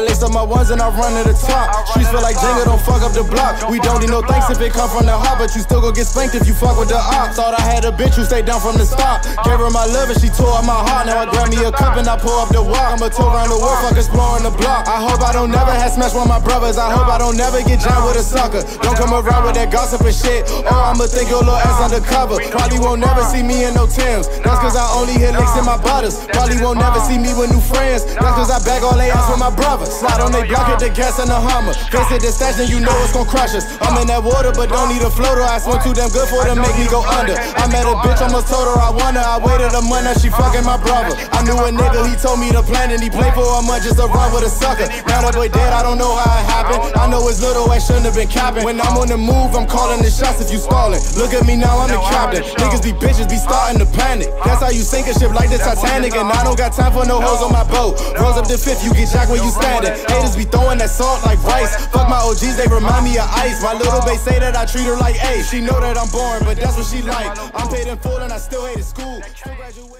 I lace up my ones and I run to the top. Streets feel like Jenga, don't fuck up the block. We don't need no thanks if it come from the heart, but you still gon' get spanked if you fuck with the ops. Thought I had a bitch who stayed down from the start. Gave her my love and she tore up my heart. Now I grab me a cup and I pour up the walk. I'ma tour around the world, fuck exploring the block. I hope I don't never have smashed one of my brothers. I hope I don't never get jammed with a sucker. Don't come around with that gossip and shit, or I'ma think your little ass undercover. Probably won't never see me in no Timbs. That's cause I only hit licks in my butters. Probably won't never see me with new friends. That's cause I bag all they ass with my brothers. Slide on they block at the gas and the Hummer. Face at the stash and you know it's gon' crush us. I'm in that water but don't need a floater. I swung too damn good for it to make me go under. I met a bitch, almost told her I won her. I waited a month, now she fucking my brother. I knew a nigga, he told me the plan and he played for a month just to run with a sucker. Now that boy dead, I don't know how it happened. I know his little ass shouldn't have been capping. When I'm on the move, I'm calling the shots if you stallin'. Look at me now, I'm the captain. Niggas be bitches, be starting to panic. That's how you sink a ship like the Titanic. And I don't got time for no hoes on my boat. Rolls up the fifth, you get jacked when you standin'. Haters be throwing that salt like rice. Fuck my OGs, they remind me of Ice. My little bae say that I treat her like Ace. She know that I'm boring, but that's what she like. I'm paid in full and I still hated school. Still graduated.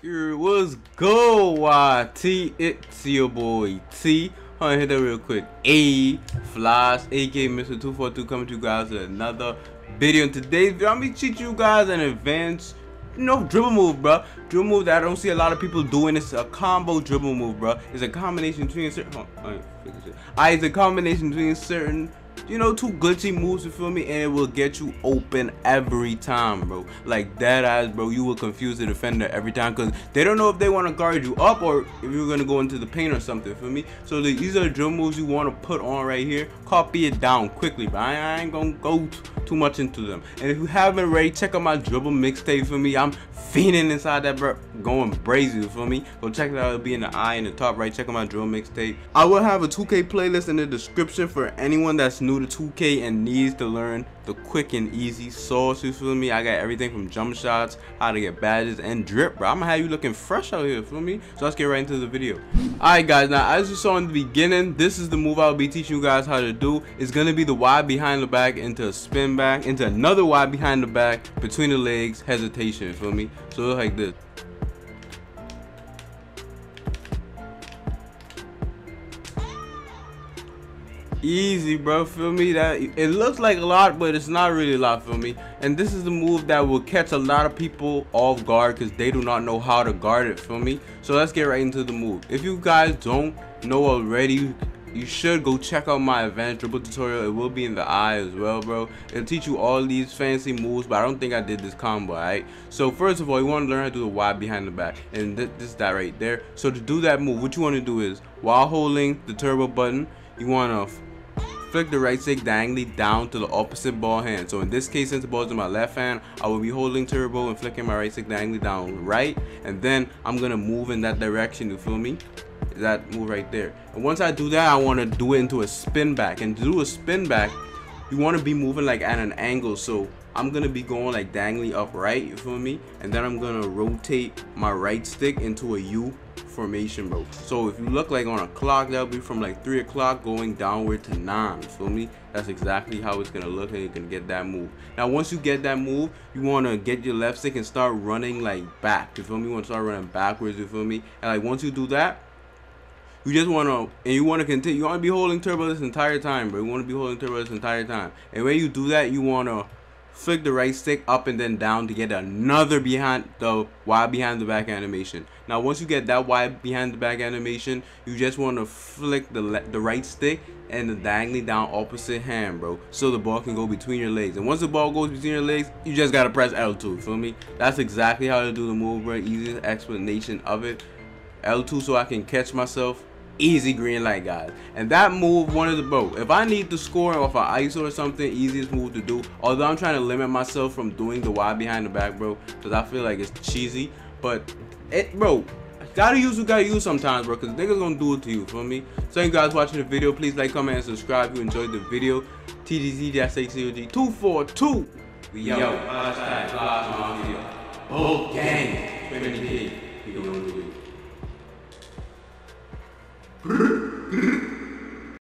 Here, what's go, YT? It's your boy T. Alright, hit that real quick. A Flash, aka Mr. 242, coming to you guys with another video. In today's video, I'm gonna teach you guys an advanced, you know, dribble move, bro. Dribble move that I don't see a lot of people doing. It's a combo dribble move, bro. It's a combination between certain. It's a combination between certain, you know, two glitchy moves, you feel me, and it will get you open every time, bro. Like dead eyes, bro, you will confuse the defender every time because they don't know if they want to guard you up or if you're going to go into the paint or something, for me. So these are the drill moves you want to put on right here. Copy it down quickly, but I ain't gonna go too much into them. And if you haven't already, check out my dribble mixtape, for me. I'm fiending inside that, bro, going brazy, for me. Go check it out, it'll be in the eye in the top right. Check out my drill mixtape. I will have a 2K playlist in the description for anyone that's new to 2K and needs to learn the quick and easy sauce, you feel me. I got everything from jump shots, how to get badges, and drip, bro. I'm gonna have you looking fresh out here, feel me. So let's get right into the video. Alright guys, now as you saw in the beginning, this is the move I'll be teaching you guys how to do. It's gonna be the Y behind the back into a spin back into another Y behind the back between the legs hesitation, feel me. So look like this. Easy, bro, feel me. That it looks like a lot, but it's not really a lot, feel me. And this is the move that will catch a lot of people off guard because they do not know how to guard it, feel me. So let's get right into the move. If you guys don't know already, you should go check out my advanced dribble tutorial. It will be in the eye as well, bro. It'll teach you all these fancy moves, but I don't think I did this combo, alright? So first of all, you want to learn how to do the Y behind the back, and this is that right there. So to do that move, what you want to do is, while holding the turbo button, you want to flick the right stick diagonally down to the opposite ball hand. So in this case, since the ball is in my left hand, I will be holding turbo and flicking my right stick diagonally down right, and then I'm gonna move in that direction, you feel me, that move right there. And once I do that, I want to do it into a spin back. And to do a spin back, you want to be moving like at an angle. So I'm gonna be going like diagonally up right, you feel me, and then I'm gonna rotate my right stick into a U formation, bro. So if you look like on a clock, that'll be from like 3 o'clock going downward to 9, feel me. That's exactly how it's gonna look, and you can get that move. Now once you get that move, you want to get your left stick and start running like back, you feel me. You want to start running backwards, you feel me. And like once you do that, you just want to, and you want to continue, you want to be holding turbo this entire time, bro. You want to be holding turbo this entire time. And when you do that, you want to flick the right stick up and then down to get another behind the Y behind the back animation. Now once you get that Y behind the back animation, you just want to flick the right stick and the diagonally down opposite hand, bro, so the ball can go between your legs. And once the ball goes between your legs, you just gotta press L2, feel me. That's exactly how to do the move, bro. Easiest explanation of it. L2 so I can catch myself. Easy green light, guys. And that move, one of the, bro, if I need to score off an ISO or something, easiest move to do. Although I'm trying to limit myself from doing the Y behind the back, bro, because I feel like it's cheesy. But it, bro, gotta use what gotta use sometimes, bro, because niggas gonna do it to you, feel me. So thank you guys for watching the video. Please like, comment, and subscribe if you enjoyed the video. TDZ-HCOG242. We out. Whole gang. Brr.